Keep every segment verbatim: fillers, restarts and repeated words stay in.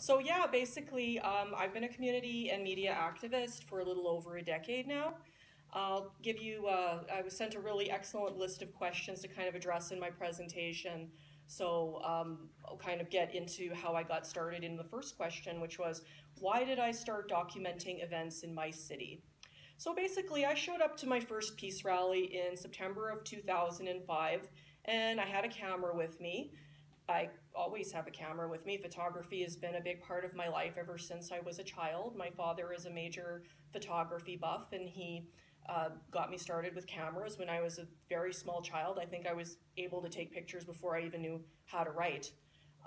So yeah, basically, um, I've been a community and media activist for a little over a decade now. I'll give you, uh, I was sent a really excellent list of questions to kind of address in my presentation. So um, I'll kind of get into how I got started in the first question, which was, why did I start documenting events in my city? So basically, I showed up to my first peace rally in September of two thousand five, and I had a camera with me. I always have a camera with me. Photography has been a big part of my life ever since I was a child. My father is a major photography buff, and he uh, got me started with cameras when I was a very small child. I think I was able to take pictures before I even knew how to write.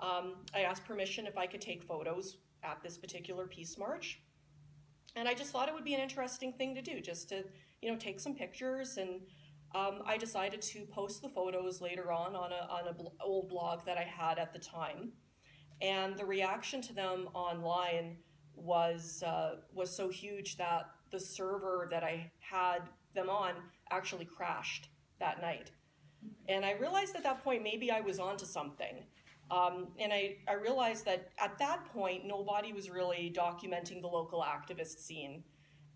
Um, I asked permission if I could take photos at this particular peace march. And I just thought it would be an interesting thing to do, just to, you know, take some pictures. And um, I decided to post the photos later on on a on a bl- old blog that I had at the time. And the reaction to them online was uh, was so huge that the server that I had them on actually crashed that night. And I realized at that point maybe I was onto something. Um, and I, I realized that at that point, nobody was really documenting the local activist scene,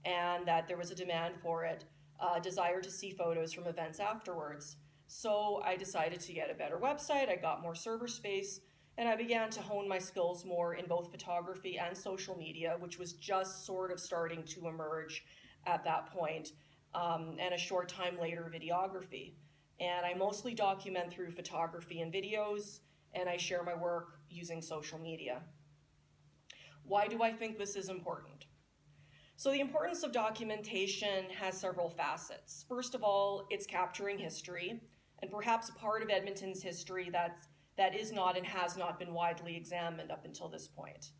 and that there was a demand for it, a desire to see photos from events afterwards. So I decided to get a better website, I got more server space, and I began to hone my skills more in both photography and social media, which was just sort of starting to emerge at that point, um, and a short time later, videography. And I mostly document through photography and videos, and I share my work using social media. Why do I think this is important? So the importance of documentation has several facets. First of all, it's capturing history, and perhaps a part of Edmonton's history that's, that is not and has not been widely examined up until this point.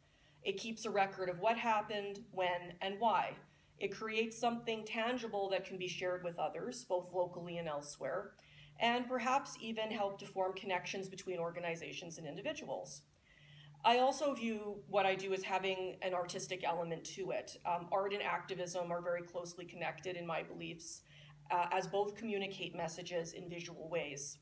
It keeps a record of what happened, when, and why. It creates something tangible that can be shared with others, both locally and elsewhere, and perhaps even help to form connections between organizations and individuals. I also view what I do as having an artistic element to it. Um, art and activism are very closely connected in my beliefs, uh, as both communicate messages in visual ways.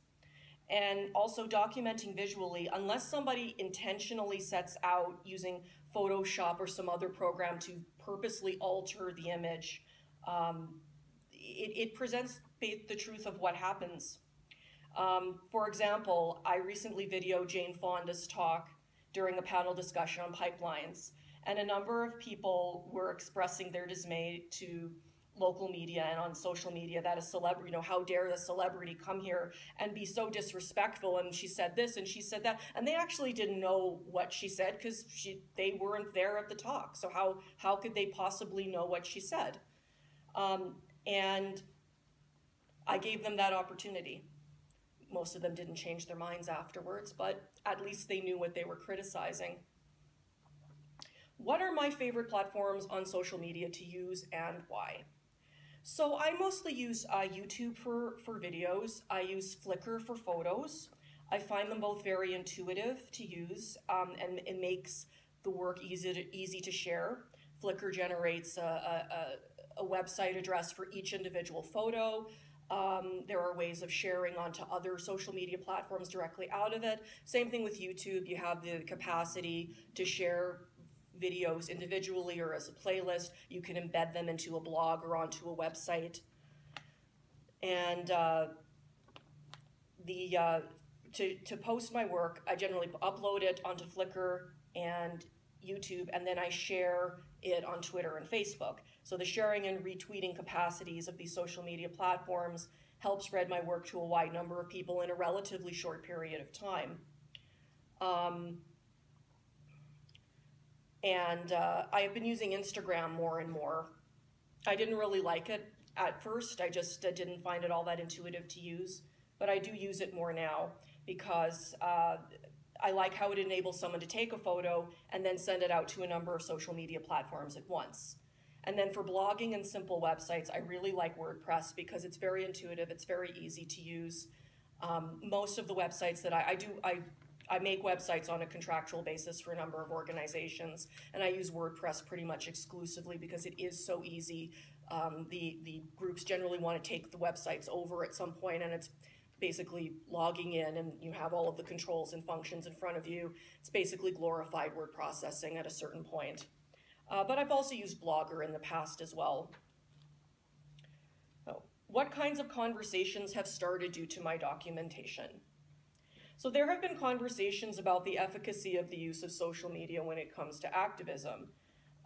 And also documenting visually, unless somebody intentionally sets out using Photoshop or some other program to purposely alter the image, um, it, it presents the truth of what happens. Um, for example, I recently videoed Jane Fonda's talk during a panel discussion on pipelines, and a number of people were expressing their dismay to local media and on social media that a celebrity, you know, how dare the celebrity come here and be so disrespectful, and she said this and she said that, and they actually didn't know what she said because she they weren't there at the talk, so how, how could they possibly know what she said? Um, and I gave them that opportunity. Most of them didn't change their minds afterwards, but at least they knew what they were criticizing. What are my favorite platforms on social media to use and why? So I mostly use uh, YouTube for, for videos. I use Flickr for photos. I find them both very intuitive to use, um, and it makes the work easy to, easy to share. Flickr generates a, a, a website address for each individual photo. Um, there are ways of sharing onto other social media platforms directly out of it. Same thing with YouTube. You have the capacity to share videos individually or as a playlist. You can embed them into a blog or onto a website. And uh, the uh, to, to post my work, I generally upload it onto Flickr and YouTube, and then I share it on Twitter and Facebook. So the sharing and retweeting capacities of these social media platforms help spread my work to a wide number of people in a relatively short period of time. Um, and uh, I have been using Instagram more and more. I didn't really like it at first. I just uh, didn't find it all that intuitive to use, but I do use it more now because uh, I like how it enables someone to take a photo and then send it out to a number of social media platforms at once. And then for blogging and simple websites, I really like WordPress because it's very intuitive, it's very easy to use. Um, most of the websites that I, I do, I, I make websites on a contractual basis for a number of organizations, and I use WordPress pretty much exclusively because it is so easy. Um, the, the groups generally want to take the websites over at some point, and it's basically logging in, and you have all of the controls and functions in front of you. It's basically glorified word processing at a certain point. Uh, but I've also used Blogger in the past as well. So, what kinds of conversations have started due to my documentation? So there have been conversations about the efficacy of the use of social media when it comes to activism.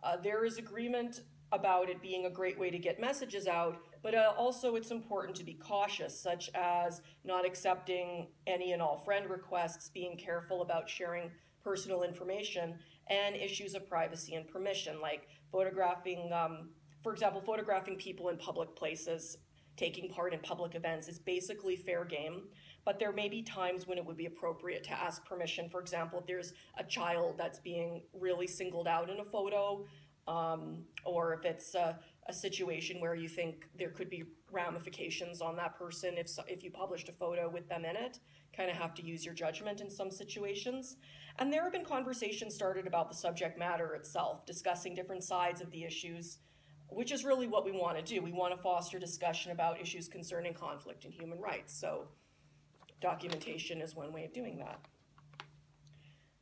Uh, there is agreement about it being a great way to get messages out, but uh, also it's important to be cautious, such as not accepting any and all friend requests, being careful about sharing personal information, and issues of privacy and permission, like photographing, um, for example, photographing people in public places, taking part in public events is basically fair game, but there may be times when it would be appropriate to ask permission. For example, if there's a child that's being really singled out in a photo, um, or if it's a, a situation where you think there could be ramifications on that person if, so, if you published a photo with them in it, kind of have to use your judgment in some situations. And there have been conversations started about the subject matter itself, discussing different sides of the issues, which is really what we want to do. We want to foster discussion about issues concerning conflict and human rights. So documentation is one way of doing that.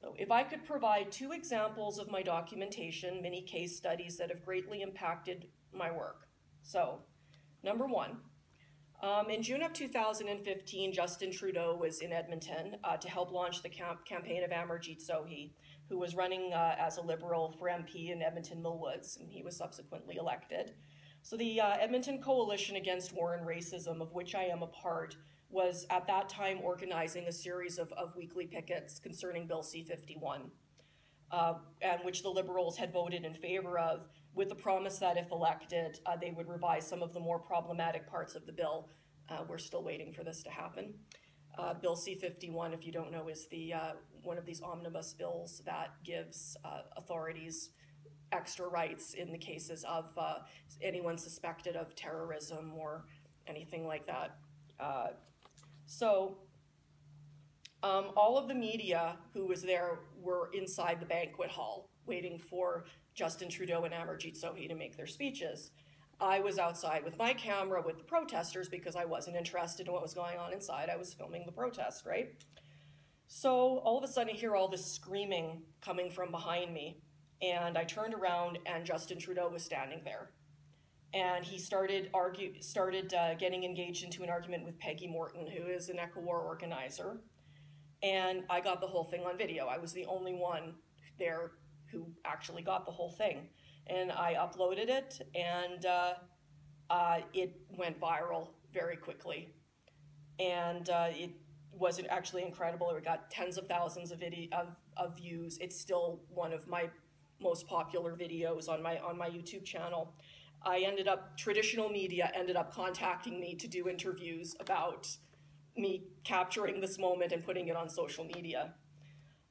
So if I could provide two examples of my documentation, mini case studies that have greatly impacted my work. So number one, um, in June of two thousand fifteen, Justin Trudeau was in Edmonton uh, to help launch the camp campaign of Amarjeet Sohi, who was running uh, as a Liberal for M P in Edmonton Millwoods, and he was subsequently elected. So the uh, Edmonton Coalition Against War and Racism, of which I am a part, was at that time organizing a series of, of weekly pickets concerning Bill C fifty-one, uh, and which the Liberals had voted in favor of, with the promise that if elected, uh, they would revise some of the more problematic parts of the bill. Uh, we're still waiting for this to happen. Uh, Bill C fifty-one, if you don't know, is the uh, one of these omnibus bills that gives uh, authorities extra rights in the cases of uh, anyone suspected of terrorism or anything like that. Uh, so um, all of the media who was there were inside the banquet hall waiting for Justin Trudeau and Amarjeet Sohi to make their speeches. I was outside with my camera with the protesters because I wasn't interested in what was going on inside. I was filming the protest, right? So all of a sudden I hear all this screaming coming from behind me. And I turned around and Justin Trudeau was standing there. And he started, argue, started uh, getting engaged into an argument with Peggy Morton, who is an ECOWAR organizer. And I got the whole thing on video. I was the only one there who actually got the whole thing. And I uploaded it, and uh, uh, it went viral very quickly. And uh, it was actually incredible. It got tens of thousands of, video of, of views. It's still one of my most popular videos on my, on my YouTube channel. I ended up, traditional media ended up contacting me to do interviews about me capturing this moment and putting it on social media.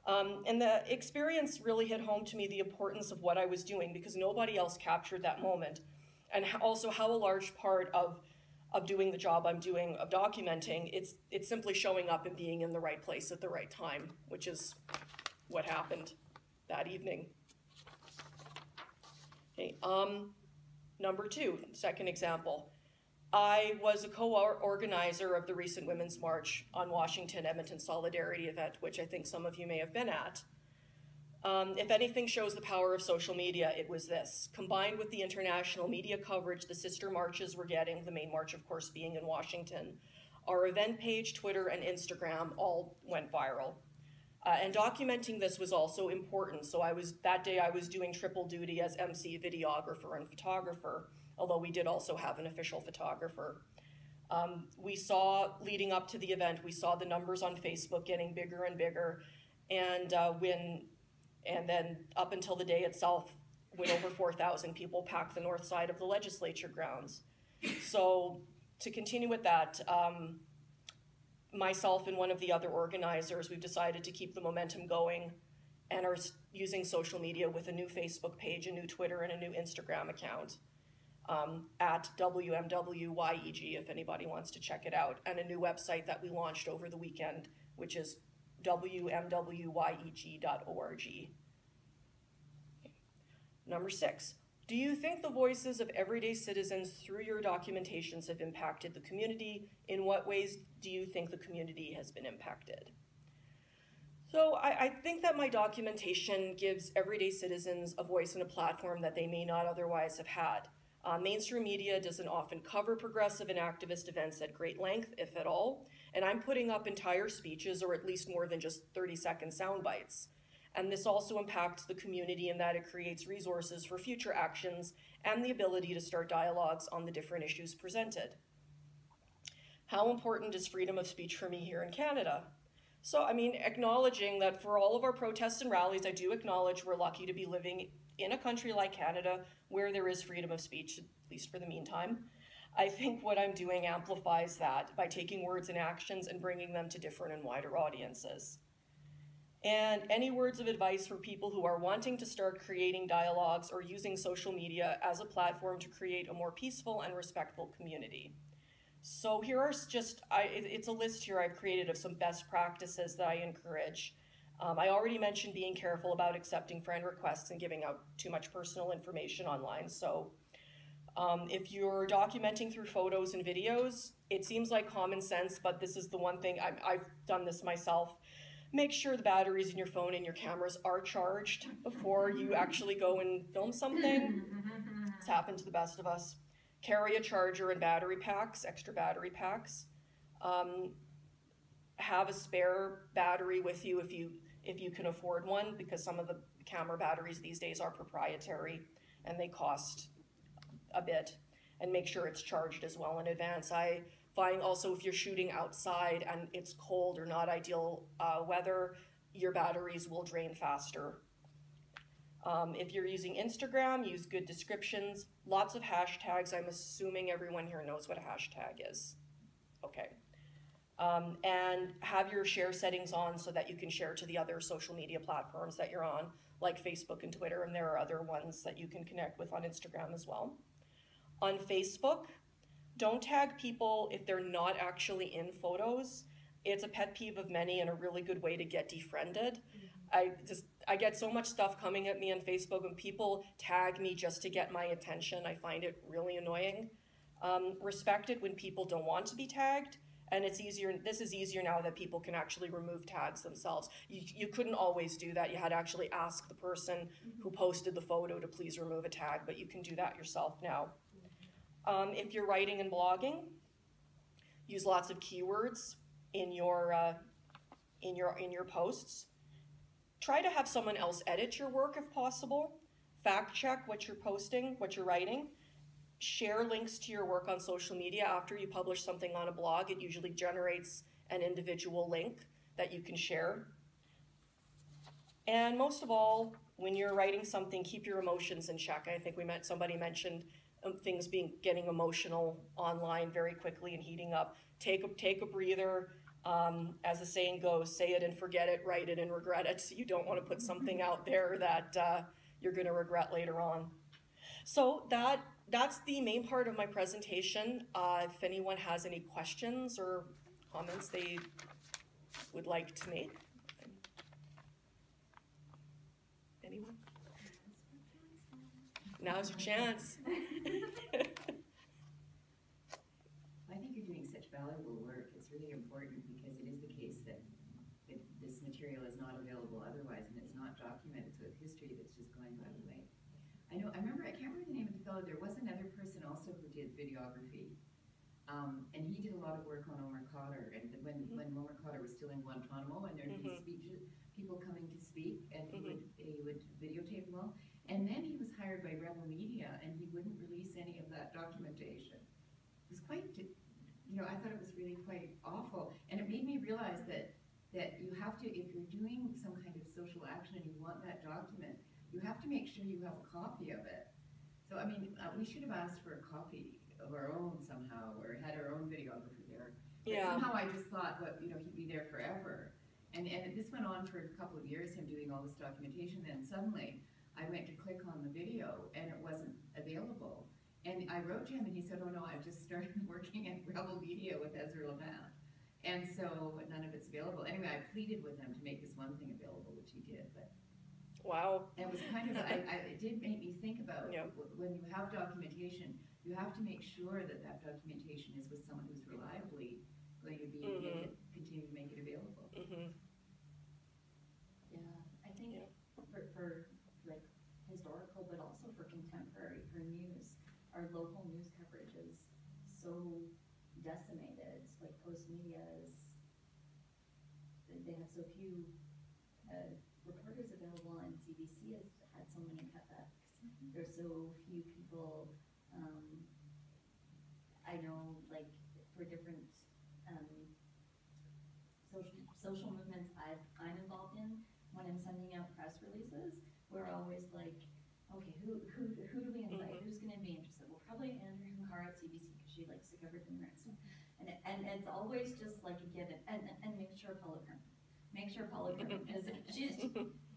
Um, and the experience really hit home to me the importance of what I was doing, because nobody else captured that moment, and also how a large part of, of doing the job I'm doing, of documenting, it's, it's simply showing up and being in the right place at the right time, which is what happened that evening. Okay, um, number two, second example. I was a co-organizer of the recent Women's March on Washington Edmonton Solidarity event, which I think some of you may have been at. Um, if anything shows the power of social media, it was this. Combined with the international media coverage the sister marches were getting, the main march, of course, being in Washington, our event page, Twitter, and Instagram all went viral. Uh, and documenting this was also important. So I was, that day I was doing triple duty as M C, videographer, and photographer, although we did also have an official photographer. Um, we saw, leading up to the event, we saw the numbers on Facebook getting bigger and bigger, and uh, when, and then up until the day itself, when over four thousand people packed the north side of the legislature grounds. So to continue with that, um, myself and one of the other organizers, we've decided to keep the momentum going and are using social media with a new Facebook page, a new Twitter, and a new Instagram account. Um, at W M W Y E G if anybody wants to check it out, and a new website that we launched over the weekend, which is W M W Y E G dot org. Number six, Do you think the voices of everyday citizens through your documentations have impacted the community? In what ways do you think the community has been impacted? So I, I think that my documentation gives everyday citizens a voice and a platform that they may not otherwise have had. Uh, mainstream media doesn't often cover progressive and activist events at great length, if at all, and I'm putting up entire speeches, or at least more than just thirty second sound bites. And this also impacts the community in that it creates resources for future actions and the ability to start dialogues on the different issues presented. How important is freedom of speech for me here in Canada? So, I mean, acknowledging that for all of our protests and rallies, I do acknowledge we're lucky to be living in a country like Canada where there is freedom of speech, at least for the meantime. I think what I'm doing amplifies that by taking words and actions and bringing them to different and wider audiences. And any words of advice for people who are wanting to start creating dialogues or using social media as a platform to create a more peaceful and respectful community? So here are just, I, it's a list here I've created of some best practices that I encourage. Um, I already mentioned being careful about accepting friend requests and giving out too much personal information online. So um, if you're documenting through photos and videos, it seems like common sense, but this is the one thing, I'm, I've done this myself. Make sure the batteries in your phone and your cameras are charged before you actually go and film something. It's happened to the best of us. Carry a charger and battery packs, extra battery packs. Um, have a spare battery with you if you if you can afford one, because some of the camera batteries these days are proprietary and they cost a bit. And make sure it's charged as well in advance. I find also if you're shooting outside and it's cold or not ideal uh, weather, your batteries will drain faster. Um, if you're using Instagram, use good descriptions, lots of hashtags. I'm assuming everyone here knows what a hashtag is. Okay. Um, and have your share settings on so that you can share to the other social media platforms that you're on, like Facebook and Twitter, and there are other ones that you can connect with on Instagram as well. On Facebook, don't tag people if they're not actually in photos. It's a pet peeve of many and a really good way to get defriended. Mm-hmm. I just I get so much stuff coming at me on Facebook and people tag me just to get my attention. I find it really annoying. Um, respect it when people don't want to be tagged. And it's easier, this is easier now that people can actually remove tags themselves. You, you couldn't always do that. You had to actually ask the person who posted the photo to please remove a tag, but you can do that yourself now. Um, if you're writing and blogging, use lots of keywords in your, uh, in your, in your posts. Try to have someone else edit your work if possible. Fact check what you're posting, what you're writing. Share links to your work on social media. After you publish something on a blog, it usually generates an individual link that you can share. And most of all, when you're writing something, keep your emotions in check. I think we met, somebody mentioned things being getting emotional online very quickly and heating up. Take a, take a breather. Um, as the saying goes, say it and forget it, write it and regret it. You don't want to put something out there that uh, you're going to regret later on. So that that's the main part of my presentation. Uh, if anyone has any questions or comments they would like to make. Anyone? Now's your chance. I think you're doing such valuable work. It's really important because it is the case that this material is not available otherwise, and it's not documented, so it's history that's just going by the way. I know, I remember, I can't remember the name of the fellow, there was another person also who did videography, um, and he did a lot of work on Omar Khadr, and when, mm-hmm. when Omar Khadr was still in Guantanamo, and there would be mm-hmm. speeches, people coming to speak, and he, mm-hmm. would, he would videotape them all, and then he was hired by Rebel Media, and he wouldn't release any of that documentation. It was quite, you know, I thought it was really quite awful, and it made me realize that, that you have to, if you're doing some kind of social action and you want that document, you have to make sure you have a copy of it. So, I mean, uh, we should have asked for a copy of our own somehow, or had our own videographer there. But yeah. Somehow I just thought, well, you know, he'd be there forever. And, and this went on for a couple of years, him doing all this documentation, then suddenly I went to click on the video, and it wasn't available. And I wrote to him, and he said, oh no, I've just started working at Rebel Media with Ezra Levant. And so none of it's available. Anyway, I pleaded with him to make this one thing available, which he did, but Wow. That was kind of, I, I, it did make me think about, yeah. when you have documentation, you have to make sure that that documentation is with someone who's reliably going to be mm-hmm. to continue to make it available. Mm-hmm. Yeah, I think yeah. for, for like historical, but also for contemporary, for news, our local news coverage is so decimated. Like Post Media is, they have so few uh, reporters available, and C B C has had so many cutbacks. Mm-hmm. There's so few people. Um, I know, like for different um, social social movements I've, I'm involved in, when I'm sending out press releases, we're always like, okay, who who who do we invite? Mm-hmm. Who's going to be interested? Well, probably Andrew Hinkar at C B C because she likes to cover the next one, and it, and it's always just like a given, and and make sure Paula Kirman. Make sure Paula Kirman is. She's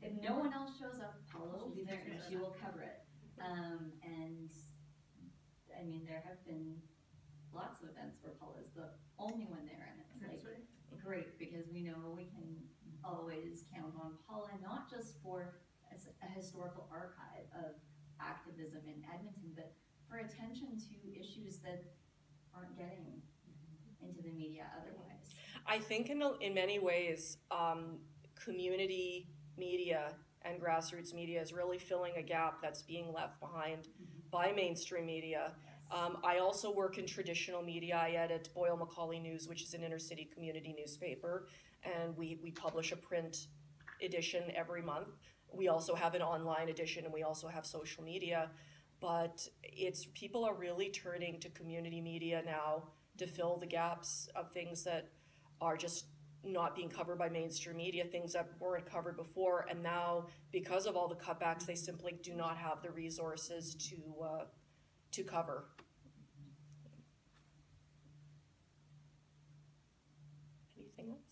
if no one else shows up, Paula will be there and she will cover it. Um, and I mean, there have been lots of events where Paula's the only one there, and it's That's like right. great because we know we can always count on Paula, not just for a historical archive of activism in Edmonton, but for attention to issues that aren't getting into the media otherwise. I think in, in many ways, um, community media and grassroots media is really filling a gap that's being left behind mm-hmm. by mainstream media. Yes. Um, I also work in traditional media. I edit Boyle Macaulay News, which is an inner city community newspaper, and we, we publish a print edition every month. We also have an online edition, and we also have social media, but it's people are really turning to community media now to fill the gaps of things that are just not being covered by mainstream media, things that weren't covered before, and now because of all the cutbacks, they simply do not have the resources to uh, to cover. Anything else?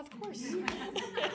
Of course.